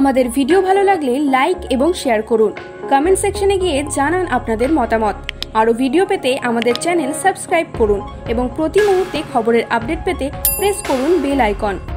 আমাদের ভিডিও ভালো লাগলে লাইক এবং শেয়ার করুন। কমেন্ট সেকশনে গিয়ে জানান আপনাদের মতামত। আরও ভিডিও পেতে আমাদের চ্যানেল সাবস্ক্রাইব করুন এবং প্রতি মুহূর্তে খবরের আপডেট পেতে প্রেস করুন বেল আইকন।